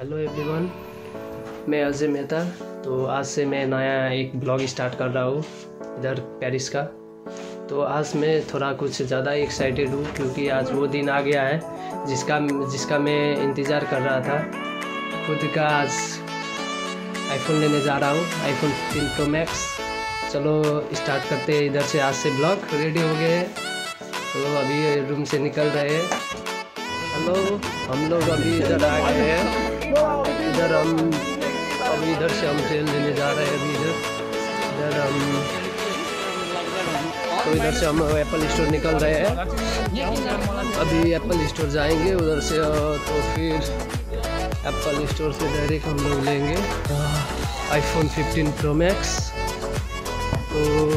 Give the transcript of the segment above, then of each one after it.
Hello everyone, मैं अजय मेहता। तो आज से मैं नया एक ब्लॉग स्टार्ट कर रहा हूँ इधर पेरिस का। तो आज मैं थोड़ा कुछ ज़्यादा एक्साइटेड हूँ क्योंकि आज वो दिन आ गया है जिसका मैं इंतज़ार कर रहा था। खुद का आज आईफोन लेने जा रहा हूँ, आईफोन 15 प्रो मैक्स। चलो स्टार्ट करते हैं इधर से आज से ब्लॉग। रेडी हो गए तो अभी रूम से निकल रहे हैं। हेलो, हम लोग अभी इधर आ गए हैं। इधर से हम ट्रेन लेने जा रहे हैं। अभी इधर से हम एप्पल स्टोर निकल रहे हैं। अभी एप्पल स्टोर जाएंगे उधर से, तो फिर एप्पल स्टोर से डायरेक्ट हम लोग लेंगे आईफोन 15 प्रो मैक्स। तो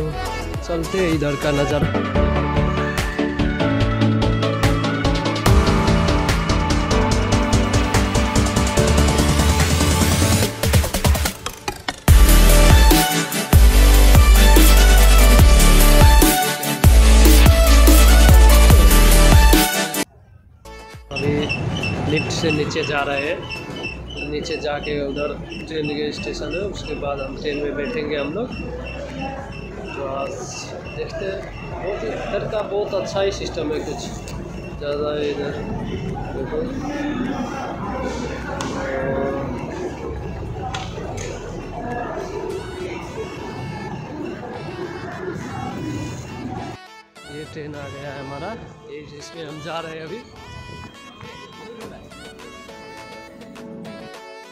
चलते हैं इधर का नज़ारा। लिफ्ट से नीचे जा रहे हैं, नीचे जाके उधर ट्रेन के स्टेशन है, उसके बाद हम ट्रेन में बैठेंगे हम लोग। तो आज देखते हैं, बहुत इधर का बहुत अच्छा ही सिस्टम है, कुछ ज़्यादा इधर देखो। ये ट्रेन आ गया है हमारा, ये जिसमें हम जा रहे हैं अभी।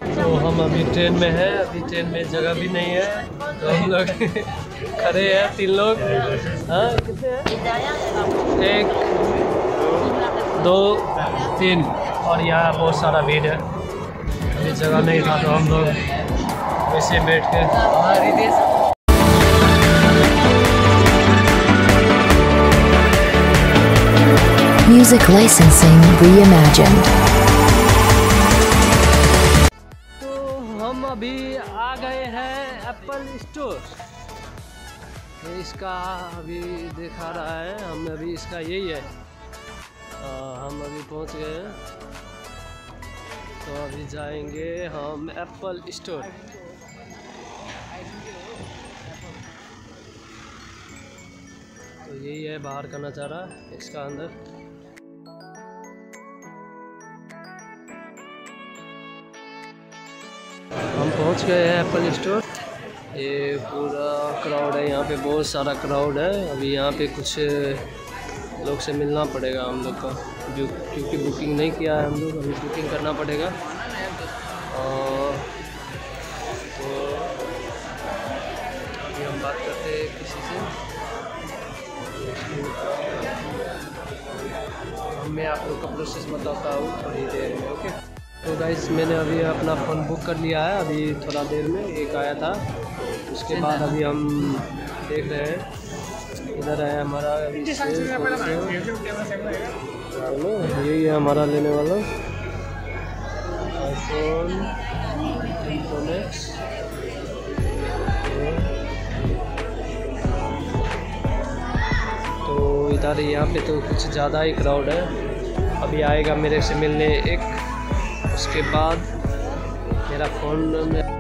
तो हम अभी ट्रेन में हैं, अभी ट्रेन में जगह भी नहीं है तो हम लोग खड़े हैं तीन लोग। हाँ, कितने? एक, दो, तीन। और यहाँ बहुत सारा भीड़ है, अभी जगह नहीं था तो हम लोग वैसे बैठ के। Music licensing reimagined। तो हम अभी आ गए हैं एप्पल स्टोर। तो इसका अभी दिखा रहा है, हम अभी इसका यही है। हम अभी पहुंच गए हैं, तो अभी जाएंगे हम एप्पल स्टोर। तो यही है बाहर का नज़ारा, इसका अंदर। हम पहुंच गए हैं एप्पल स्टोर। ये पूरा क्राउड है यहाँ पे, बहुत सारा क्राउड है। अभी यहाँ पे कुछ लोग से मिलना पड़ेगा हम लोग का, जो क्योंकि बुकिंग नहीं किया है हम लोग, अभी बुकिंग करना पड़ेगा। और तो अभी हम बात करते हैं किसी से। मैं आप लोग का प्रोसेस बताता हूँ थोड़ी देर में, ओके। तो गाइस, मैंने अभी अपना फ़ोन बुक कर लिया है, अभी थोड़ा देर में एक आया था। उसके बाद अभी हम देख रहे हैं, इधर है हमारा अभी यही है हमारा लेने वाला आईफोन 15 प्रो मैक्स। तो इधर यहाँ पे तो कुछ ज़्यादा ही क्राउड है। अभी आएगा मेरे से मिलने एक, उसके बाद मेरा फ़ोन में।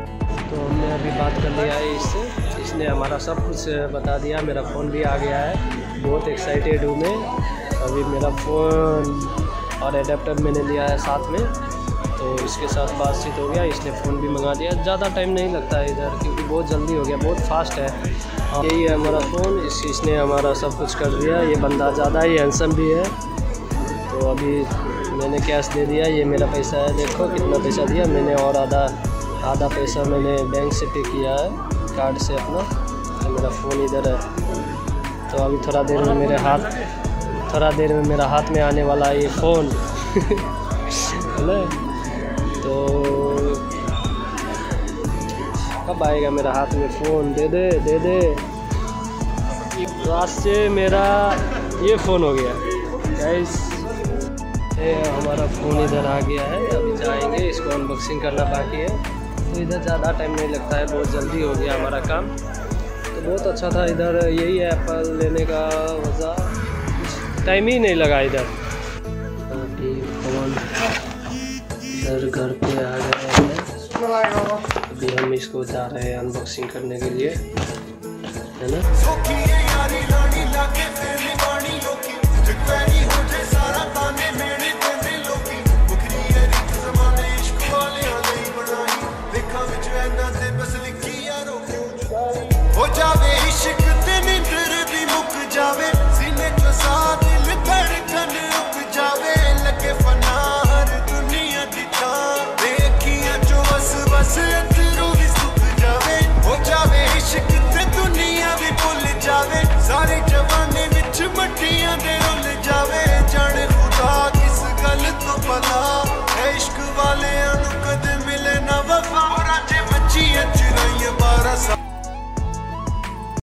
तो हमने अभी बात कर लिया है इससे, इसने हमारा सब कुछ बता दिया। मेरा फ़ोन भी आ गया है, बहुत एक्साइटेड हूँ मैं। अभी मेरा फ़ोन और एडेप्टर मैंने लिया है साथ में, तो इसके साथ बातचीत हो गया, इसने फ़ोन भी मंगा दिया। ज़्यादा टाइम नहीं लगता है इधर, क्योंकि बहुत जल्दी हो गया, बहुत फास्ट है। यही है हमारा फ़ोन, इसने हमारा सब कुछ कर दिया। ये बंदा ज़्यादा ही हैंडसम भी है। तो अभी मैंने कैश दे दिया, ये मेरा पैसा है, देखो कितना पैसा दिया मैंने। और आधा पैसा मैंने बैंक से पे किया है, कार्ड से अपना। तो मेरा फ़ोन इधर है। तो अभी थोड़ा देर में मेरा हाथ में आने वाला है ये फ़ोन। तो कब आएगा मेरा हाथ में फ़ोन, दे दे। तो आज से मेरा ये फ़ोन हो गया गाइस, हमारा फ़ोन इधर आ गया है। अभी जाएंगे, इसको अनबॉक्सिंग करना बाकी है। तो इधर ज़्यादा टाइम नहीं लगता है, बहुत जल्दी हो गया हमारा काम। तो बहुत अच्छा था इधर, यही है एप्पल लेने का वजह, टाइम ही नहीं लगा इधर। सर घर पे आ गए हैं। अभी हम इसको जा रहे हैं अनबॉक्सिंग करने के लिए, है ना।